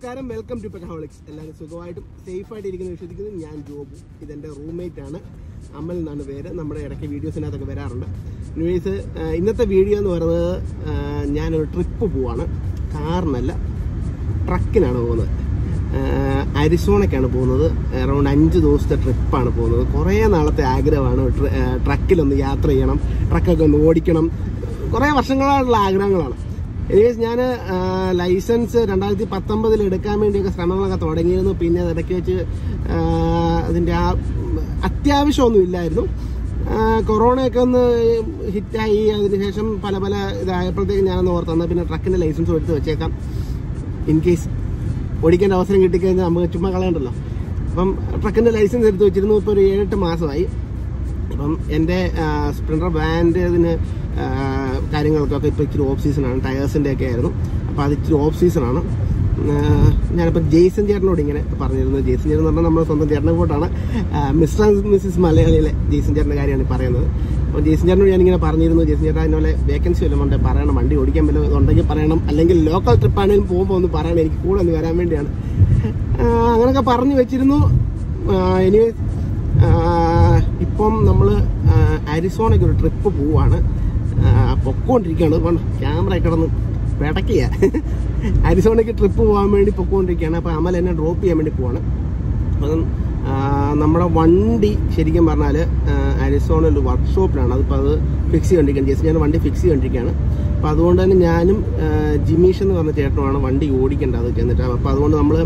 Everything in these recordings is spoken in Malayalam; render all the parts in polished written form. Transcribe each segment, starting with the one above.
നമസ്കാരം, വെൽക്കം ടു പെക്കഹോളിക്സ്. എല്ലാവരും സുഖമായിട്ടും സേഫായിട്ടിരിക്കുന്നു വിശ്വസിക്കുന്നു. ഞാൻ ജോബു, ഇതെൻ്റെ റൂംമേറ്റാണ്. അമൽ എന്നാണ് പേര്. നമ്മുടെ ഇടയ്ക്ക് വീഡിയോസിനകത്തൊക്കെ വരാറുണ്ട്. ന്യൂസ് ഇന്നത്തെ വീഡിയോ എന്ന് പറയുന്നത്, ഞാനൊരു ട്രിപ്പ് പോവാണ്. കാറിനല്ല, ട്രക്കിനാണ് പോകുന്നത്. അരിസോണയ്ക്കാണ് പോകുന്നത്. അറൗണ്ട് 5 ദിവസത്തെ ട്രിപ്പാണ് പോകുന്നത്. കുറേ നാളത്തെ ആഗ്രഹമാണ് ട്രക്കിലൊന്ന് യാത്ര ചെയ്യണം, ട്രക്കൊക്കെ ഒന്ന് ഓടിക്കണം. കുറേ വർഷങ്ങളായിട്ടുള്ള ആഗ്രഹങ്ങളാണ്. എനിവേസ്, ഞാൻ ലൈസൻസ് 2019 എടുക്കാൻ വേണ്ടിയൊക്കെ ശ്രമങ്ങളൊക്കെ തുടങ്ങിയിരുന്നു. പിന്നെ ഇടയ്ക്ക് വെച്ച് അതിൻ്റെ ആ അത്യാവശ്യമൊന്നും ഇല്ലായിരുന്നു. കൊറോണയൊക്കെ ഒന്ന് ഹിറ്റായി. അതിനുശേഷം പല പല ഇതായപ്പോഴത്തേക്കും ഞാനൊന്ന് ഓർത്തന്ന പിന്നെ ട്രക്കിൻ്റെ ലൈസൻസ് എടുത്ത് വെച്ചേക്കാം, ഇൻ കേസ് ഓടിക്കേണ്ട അവസരം കിട്ടിക്കഴിഞ്ഞാൽ നമുക്ക് ചുമ്മാ കളയണ്ടല്ലോ. അപ്പം ട്രക്കിൻ്റെ ലൈസൻസ് എടുത്ത് വെച്ചിരുന്നു. ഇപ്പോൾ ഒരു 7-8 മാസമായി. അപ്പം എൻ്റെ സ്പ്രിൻ്റർ വാൻ്റെ ഇതിന് കാര്യങ്ങൾക്കൊക്കെ ഇപ്പോൾ ഇച്ചിരി ഓഫ് സീസണാണ്. ടയേഴ്സിൻ്റെയൊക്കെ ആയിരുന്നു, അപ്പോൾ അത് ഇച്ചിരി ഓഫ് സീസണാണ്. ഞാനിപ്പോൾ ജേസൻ ചേട്ടനോട് ഇങ്ങനെ പറഞ്ഞിരുന്നു. ജേസൻ ചേട്ടൻ എന്ന് പറഞ്ഞാൽ നമ്മുടെ സ്വന്തം ചേട്ടനെ കൂട്ടാണ്, മിസ്റ്റർ ആൻഡ് മിസ്സിസ് മലയാളിയിലെ ജേസൻ ചേട്ടൻ്റെ കാര്യമാണ് പറയുന്നത്. അപ്പോൾ ജേസൻ ചേട്ടനോട് ഞാനിങ്ങനെ പറഞ്ഞിരുന്നു, ജേസൻ ചേട്ടൻ അതിനുള്ള വേക്കൻസി വല്ലതും ഉണ്ടെങ്കിൽ പറയണം, വണ്ടി ഓടിക്കാൻ വല്ലതും ഉണ്ടെങ്കിൽ പറയണം, അല്ലെങ്കിൽ ലോക്കൽ ട്രിപ്പാണെങ്കിലും പോകുമ്പോൾ ഒന്ന് പറയണം, എനിക്ക് കൂടെ ഒന്ന് വരാൻ വേണ്ടിയാണ്. അങ്ങനെയൊക്കെ പറഞ്ഞു വെച്ചിരുന്നു. എനിവേ, ഇപ്പം നമ്മൾ അരിസോണയ്ക്ക് ഒരു ട്രിപ്പ് പോവാണ്, പൊക്കോണ്ടിരിക്കുകയാണ്. വേണ്ട ക്യാമറ കിടന്ന് വിടയ്ക്കുക. അരിസോണയ്ക്ക് ട്രിപ്പ് പോകാൻ വേണ്ടി പൊക്കോണ്ടിരിക്കുകയാണ്. അപ്പോൾ അമൽ എന്നെ ഡ്രോപ്പ് ചെയ്യാൻ വേണ്ടി പോവാണ്. അപ്പം നമ്മുടെ വണ്ടി ശരിക്കും പറഞ്ഞാൽ അരിസോണയിൽ ഒരു വർക്ക്ഷോപ്പിലാണ്. അതിപ്പോൾ അത് ഫിക്സ് ചെയ്തുകൊണ്ടിരിക്കുകയാണ്. ജസ്റ്റ് ഞാൻ വണ്ടി ഫിക്സ് ചെയ്തുകൊണ്ടിരിക്കുകയാണ്. അപ്പോൾ അതുകൊണ്ട് തന്നെ ഞാനും ജിമീഷ് എന്ന് പറഞ്ഞ ചേട്ടനുമാണ് വണ്ടി ഓടിക്കേണ്ടത് ചെന്നിട്ട്. അപ്പോൾ അതുകൊണ്ട് നമ്മൾ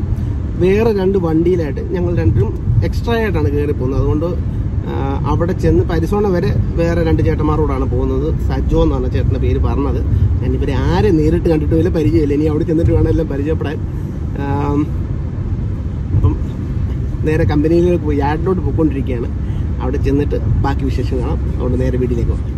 വേറെ 2 വണ്ടിയിലായിട്ട് ഞങ്ങൾ രണ്ടും എക്സ്ട്രാ ആയിട്ടാണ് കയറി പോകുന്നത്. അതുകൊണ്ട് അവിടെ ചെന്ന് പരിസോണ വരെ വേറെ 2 ചേട്ടന്മാരോടാണ് പോകുന്നത്. സജോ എന്നാണ് ചേട്ടൻ്റെ പേര് പറഞ്ഞത്. ഞാനിവരെ ആരെ നേരിട്ട് കണ്ടിട്ട് വലിയ പരിചയമില്ല. ഇനി അവിടെ ചെന്നിട്ട് വേണം എല്ലാം പരിചയപ്പെടാൻ. അപ്പം നേരെ കമ്പനിയിലേക്ക് പോയി യാർഡിലോട്ട് പോയിക്കൊണ്ടിരിക്കുകയാണ്. അവിടെ ചെന്നിട്ട് ബാക്കി വിശേഷം കാണാം. അവിടെ നേരെ വീട്ടിലേക്ക് പോകാം.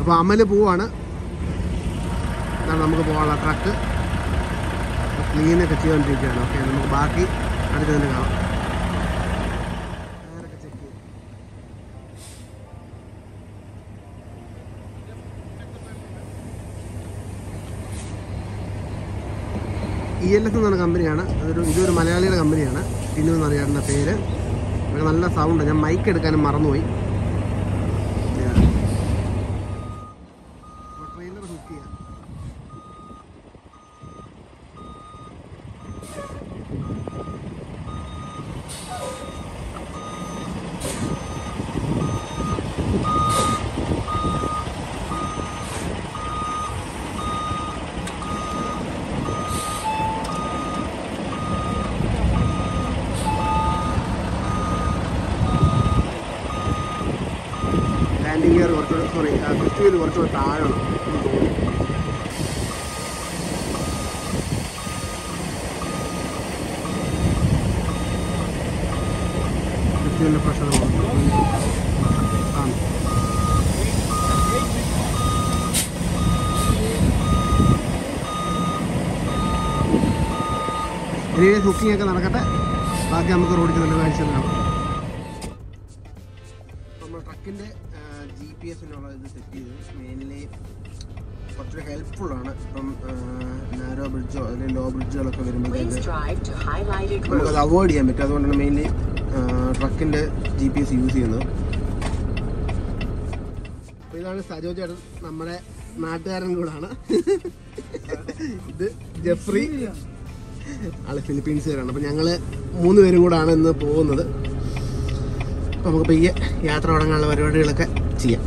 അപ്പോൾ അമൽ പോവാണ്. അതാണ് നമുക്ക് പോകാനുള്ള ട്രക്ക്. ക്ലീനൊക്കെ ചെയ്തുകൊണ്ടിരിക്കുകയാണ്. ഓക്കെ, നമുക്ക് ബാക്കി അടുത്തതിന് കാണാം. ELS എന്ന് പറഞ്ഞ കമ്പനിയാണ്. ഇതൊരു മലയാളിയുടെ കമ്പനിയാണ്. ടിനു എന്ന് അറിയാവുന്ന പേര്. നല്ല സൗണ്ട്. ഞാൻ മൈക്ക് എടുക്കാനും മറന്നുപോയി. ട്രെയിലർ ഹുക്ക് ചെയ്യാം. കുറച്ചുകൂടി താഴെയാണ്. കുക്കിംഗ് ഒക്കെ നടക്കട്ടെ. ബാക്കി നമുക്ക് റോഡിക്ക് നല്ല കാഴ്ച കാണാം. നമ്മൾ ട്രക്കിൻ്റെ GPS-നുള്ള ഇത് സെറ്റ് ചെയ്ത് മെയിൻലി കുറച്ചുകൂടി ഹെൽപ്ഫുള്ളാണ്. ഇപ്പം നാരോ ബ്രിഡ്ജോ അല്ലെങ്കിൽ ലോ ബ്രിഡ്ജുകളൊക്കെ വരുമ്പോഴത്തേക്ക് നമുക്കത് അവോയ്ഡ് ചെയ്യാൻ പറ്റും. അതുകൊണ്ടാണ് മെയിൻലി ട്രക്കിൻ്റെ GPS യൂസ് ചെയ്യുന്നത്. അപ്പോൾ ഇതാണ് സജോ ചേട്ടൻ, നമ്മുടെ നാട്ടുകാരൻ കൂടാണ്. ഇത് ജെഫ്രി, ആള് ഫിലിപ്പീൻസുകാരാണ്. അപ്പം ഞങ്ങൾ 3 പേരും കൂടാണ് ഇന്ന് പോകുന്നത്. അപ്പോൾ നമുക്ക് പയ്യെ യാത്ര തുടങ്ങാനുള്ള പരിപാടികളൊക്കെ ചെയ്യാം.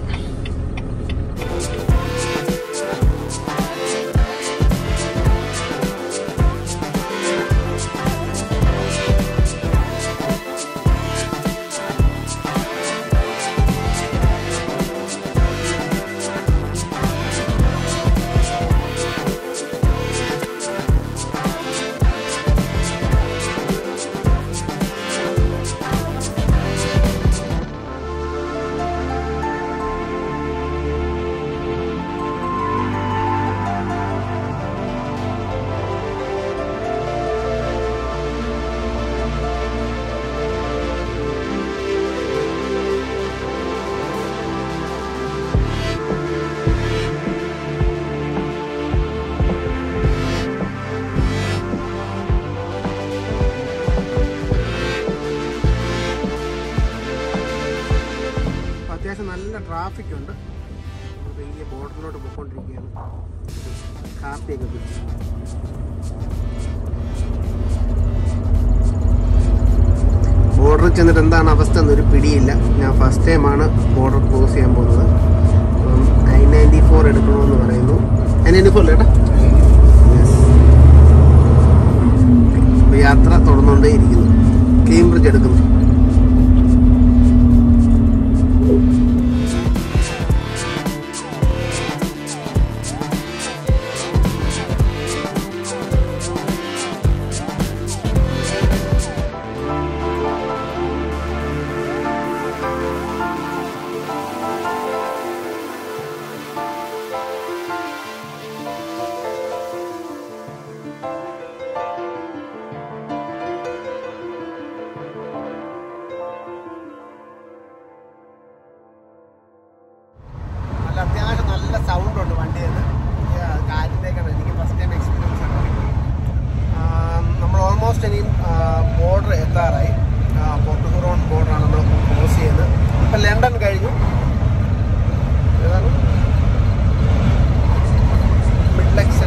ரோட் போய்க்கொண்டிருக்கேன். காப்பி ബോർഡറിൽ ചെന്നിട്ട് എന്താണ് അവസ്ഥ എന്നൊരു പിടിയില്ല. ഞാൻ ഫസ്റ്റ് ടൈമാണ് ബോർഡർ ക്രോസ് ചെയ്യാൻ പോകുന്നത്. അപ്പം 994 എടുക്കണമെന്ന് പറയുന്നു. 994 അല്ലേ ഏട്ടാ? അപ്പോൾ യാത്ര തുടർന്നുകൊണ്ടേ ഇരിക്കുന്നു. കേംബ്രിഡ്ജ് എടുക്കുന്നു. അത്യാവശ്യം നല്ല സൗണ്ടുണ്ട് വണ്ടിയത്. കാറ്റിലേക്കാണ് എനിക്ക് ഫസ്റ്റ് ടൈം എക്സ്പീരിയൻസ് ആണ്. നമ്മൾ ഓൾമോസ്റ്റ് ഇനിയും ബോർഡർ എത്താറായി. പോർട്ടുഗൽ ബോർഡറാണ് നമ്മൾ ക്രോസ് ചെയ്യുന്നത്. ഇപ്പം ലണ്ടൻ കഴിഞ്ഞു, മിഡ് ലക്സ്.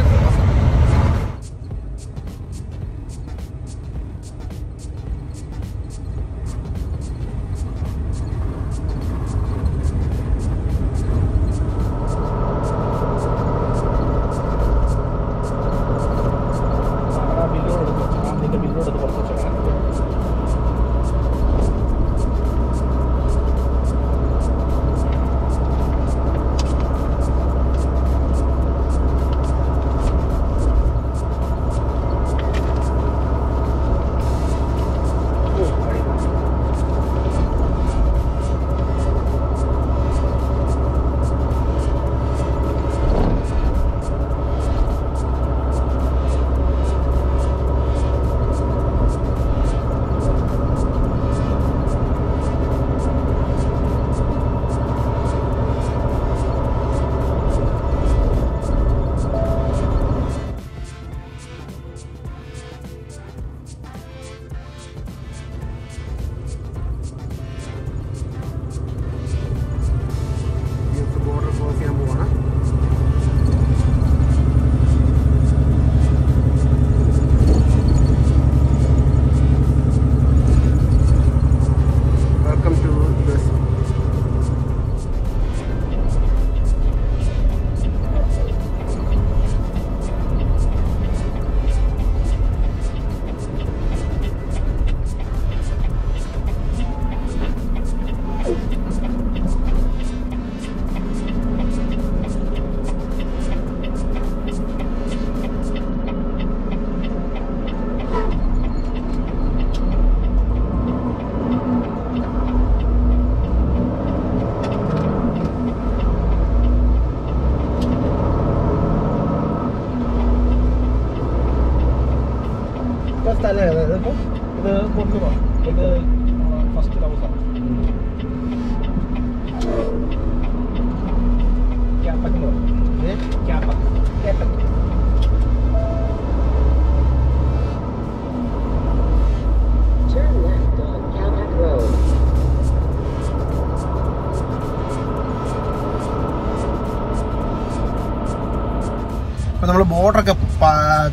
നമ്മൾ ബോർഡറൊക്കെ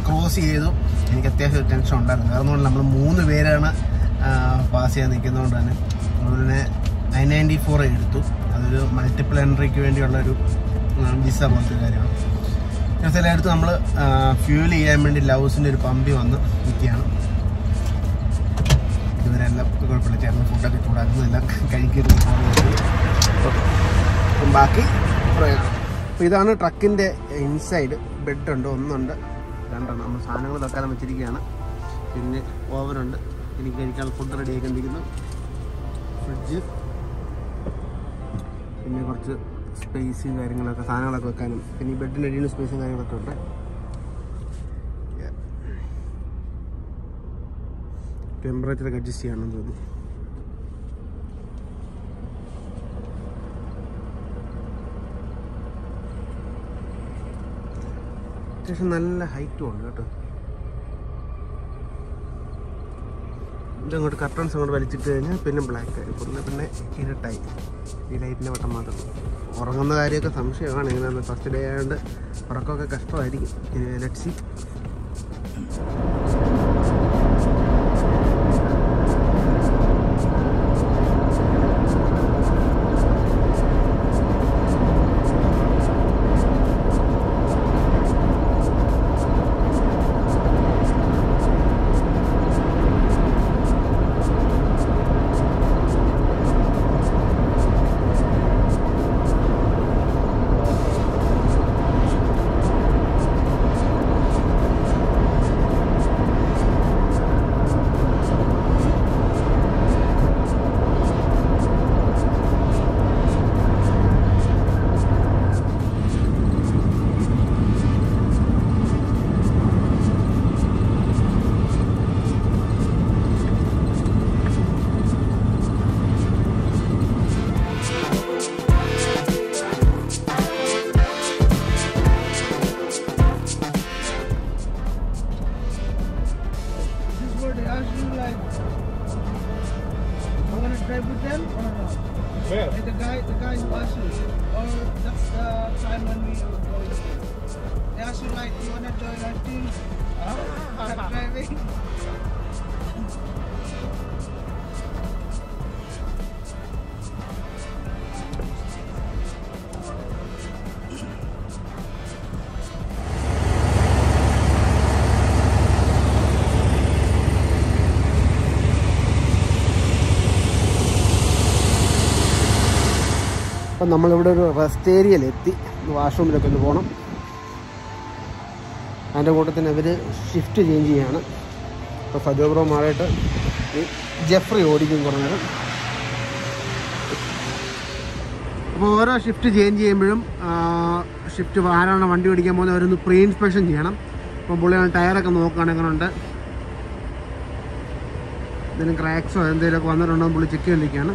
ക്രോസ് ചെയ്തു. എനിക്ക് അത്യാവശ്യം ടെൻഷൻ ഉണ്ടായിരുന്നു. കാരണം നമ്മൾ 3 പേരാണ് പാസ് ചെയ്യാൻ നിൽക്കുന്നതുകൊണ്ട് തന്നെ നമ്മളിനെ 994 എടുത്തു. അതൊരു മൾട്ടിപ്പിൾ എൻട്രിക്ക് വേണ്ടിയുള്ളൊരു വിസ പോലത്തെ കാര്യമാണ്. ചിലയിടത്ത് നമ്മൾ ഫ്യൂൽ ചെയ്യാൻ വേണ്ടി ലൗസിൻ്റെ ഒരു പമ്പി വന്ന് നിൽക്കുകയാണ്. ഇവരെല്ലാം കുഴപ്പമില്ല, ചേർന്ന് ഫുഡൊക്കെ ചൂടാക്കുന്നതെല്ലാം കഴിക്കുന്നു. അപ്പം ബാക്കി പ്രയോജനം. അപ്പോൾ ഇതാണ് ട്രക്കിൻ്റെ ഇൻസൈഡ്. ബെഡുണ്ട്, ഒന്നുണ്ട്, 2 നമ്മൾ സാധനങ്ങൾ വെക്കാനും വെച്ചിരിക്കുകയാണ്. പിന്നെ ഓവനുണ്ട്. എനിക്ക് കഴിക്കാൻ ഫുഡ് റെഡി ആയിക്കൊണ്ടിരിക്കുന്നു. ഫ്രിഡ്ജ്, പിന്നെ കുറച്ച് സ്പേസ് കാര്യങ്ങളൊക്കെ സാധനങ്ങളൊക്കെ വെക്കാനും, പിന്നെ ഈ ബെഡിൻ്റെ അടിയിൽ സ്പേസും കാര്യങ്ങളൊക്കെ ഉണ്ട്. ടെമ്പറേച്ചറൊക്കെ അഡ്ജസ്റ്റ് ചെയ്യണമെന്ന് തോന്നുന്നു. അത്യാവശ്യം നല്ല ഹൈറ്റും ഉണ്ട് കേട്ടോ. ഇതങ്ങോട്ട് കർട്ടൻസ് അങ്ങോട്ട് വലിച്ചിട്ട് കഴിഞ്ഞാൽ പിന്നെ ബ്ലാക്ക് ആയി. പിന്നെ ഇരട്ടായി. ഈ ലൈറ്റിൻ്റെ വട്ടം മാത്രം ഉറങ്ങുന്ന കാര്യമൊക്കെ സംശയമാണ്. എങ്ങനെയാണ് ഫസ്റ്റ് ഡേ ആയതുകൊണ്ട് ഉറക്കമൊക്കെ കഷ്ടമായിരിക്കും. Let's see. അപ്പം നമ്മളിവിടെ ഒരു റെസ്റ്റ് ഏരിയയിലെത്തി. വാഷ്റൂമിലൊക്കെ ഒന്ന് പോകണം. അതിൻ്റെ കൂട്ടത്തിന് അവർ ഷിഫ്റ്റ് ചേഞ്ച് ചെയ്യാണ്. ഇപ്പോൾ ഫജോബ്രോ മാറിയിട്ട് ജെഫ്രി ഓടിക്കും കുറേ നേരം. അപ്പോൾ ഓരോ ഷിഫ്റ്റ് ചേഞ്ച് ചെയ്യുമ്പോഴും ഷിഫ്റ്റ് ആരാണ് വണ്ടി ഓടിക്കാൻ പോകുന്നത് അവരൊന്ന് പ്രീ ഇൻസ്പെക്ഷൻ ചെയ്യണം. അപ്പോൾ പുള്ളിയാണ് ടയറൊക്കെ നോക്കുകയാണെങ്കിലുണ്ട് എന്തെങ്കിലും ക്രാക്സോ എന്തെങ്കിലുമൊക്കെ വന്നിട്ടുണ്ടോ പുള്ളി ചെക്ക് ചെയ്തിരിക്കുകയാണ്.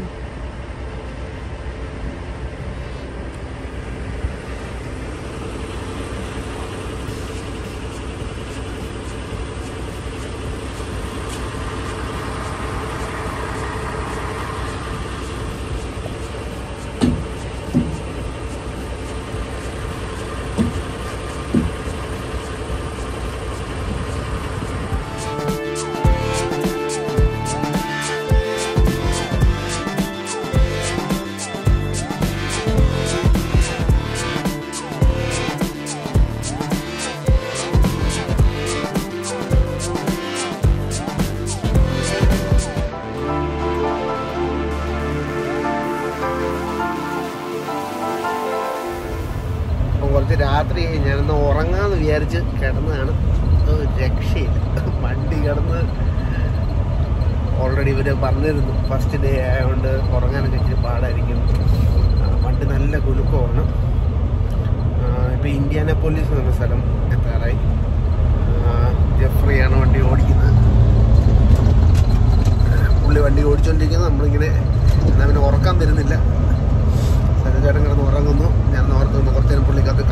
രാത്രി ഞാനൊന്ന് ഉറങ്ങാമെന്ന് വിചാരിച്ച് കിടന്നതാണ്. രക്ഷയില്ല, വണ്ടി കിടന്ന്. ഓൾറെഡി ഇവർ പറഞ്ഞിരുന്നു ഫസ്റ്റ് ഡേ ആയതുകൊണ്ട് ഉറങ്ങാനൊക്കെ ഇച്ചിരി പാടായിരിക്കും, വണ്ടി നല്ല കുലുക്കമാണ്. ഇപ്പോൾ ഇന്ത്യാനാപോളിസ് എന്ന സ്ഥലം എത്താറായി. ജെഫ്രിയാണ് വണ്ടി ഓടിക്കുന്നത്. പുള്ളി വണ്ടി ഓടിച്ചുകൊണ്ടിരിക്കുന്നത്. നമ്മളിങ്ങനെ എന്നാൽ പിന്നെ ഉറക്കാൻ തരുന്നില്ല. സജചേട്ടൻ കിടന്ന് ഉറങ്ങുന്നു. ഞാൻ ഓർക്കുന്നു കുറച്ച് നേരം പുള്ളിക്കകത്ത്